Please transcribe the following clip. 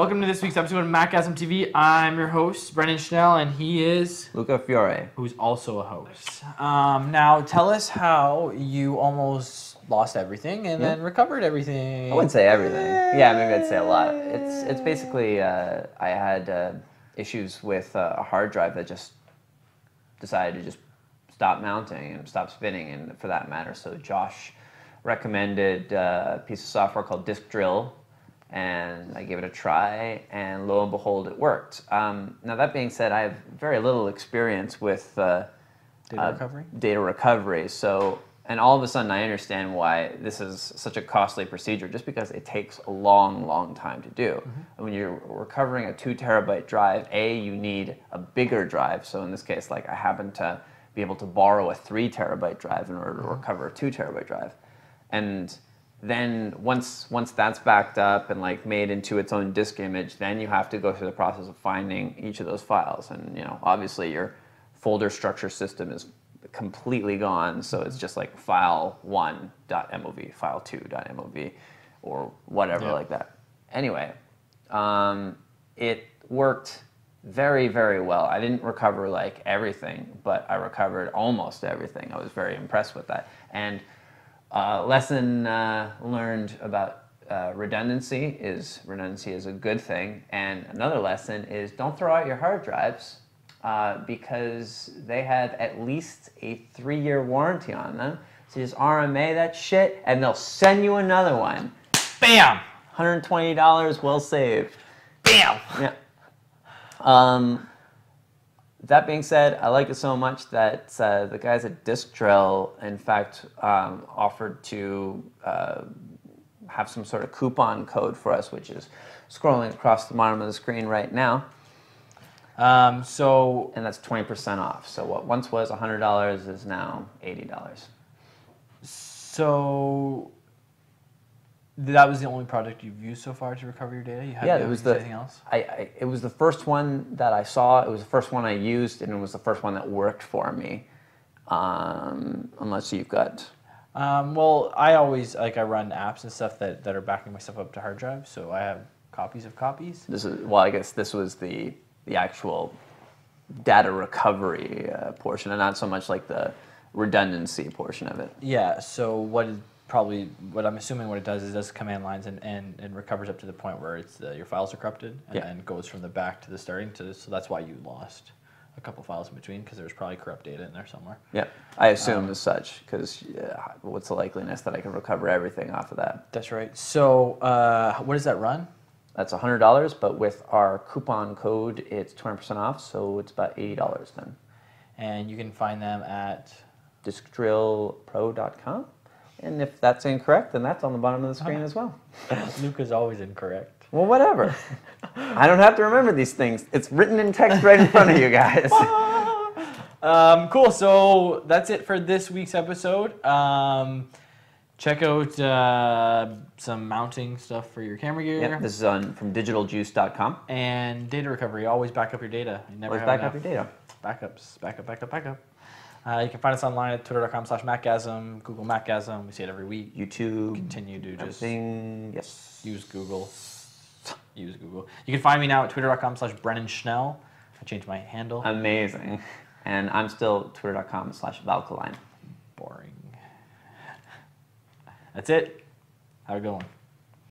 Welcome to this week's episode of MacGasm TV. I'm your host, Brendan Schnell, and he is... Luca Fiore. Who's also a host. Now, tell us how you almost lost everything and then recovered everything. I wouldn't say everything. Yeah, maybe I'd say a lot. It's basically, I had issues with a hard drive that just decided to just stop mounting and stop spinning, and for that matter. So Josh recommended a piece of software called Disk Drill, and I gave it a try, and lo and behold, it worked. Now, that being said, I have very little experience with data recovery. So, and all of a sudden, I understand why this is such a costly procedure, just because it takes a long, long time to do. And when you're recovering a 2 terabyte drive, A, you need a bigger drive. So in this case, like, I happen to be able to borrow a 3 terabyte drive in order to recover a 2 terabyte drive. And then once that's backed up and like made into its own disk image, then you have to go through the process of finding each of those files. And you know, obviously your folder structure system is completely gone, so it's just like file1.mov, file2.mov, or whatever like that. Anyway, it worked very, very well. I didn't recover like everything, but I recovered almost everything. I was very impressed with that. And lesson learned about redundancy is a good thing. And another lesson is don't throw out your hard drives because they have at least a 3-year warranty on them. So you just RMA that shit and they'll send you another one. Bam! $120 well saved. Bam! Yeah. That being said, I like it so much that the guys at Disk Drill, in fact, offered to have some sort of coupon code for us, which is scrolling across the bottom of the screen right now. And that's 20% off. So what once was $100 is now $80. So that was the only product you've used so far to recover your data? You haven't used anything else? It was the first one that I saw, it was the first one I used, and it was the first one that worked for me. Unless you've got... well, I always, like, I run apps and stuff that are backing myself up to hard drives, so I have copies of copies. This is, well, I guess this was the actual data recovery portion, and not so much like the redundancy portion of it. Yeah, so what it does is it does command lines and recovers up to the point where it's your files are corrupted and then goes from the back to the starting to, so that's why you lost a couple files in between, because there's probably corrupt data in there somewhere. Yeah, I assume as such, because what's the likeliness that I can recover everything off of that? That's right. So what does that run? That's $100, but with our coupon code, it's 20% off, so it's about $80 then. And you can find them at discdrillpro.com. And if that's incorrect, then that's on the bottom of the screen as well. Luca's always incorrect. Well, whatever. I don't have to remember these things. It's written in text right in front of you guys. Cool. So that's it for this week's episode. Check out some mounting stuff for your camera gear. Yep, this is from digitaljuice.com. And data recovery. Always back up your data. You never always back up your data. Backups. Backup. You can find us online at twitter.com/MacGasm, Google MacGasm. We see it every week. YouTube. Continue to just use Google. Use Google. You can find me now at twitter.com/Brennan Schnell. I changed my handle. Amazing. And I'm still twitter.com/Valkaline. Boring. That's it. Have a good one.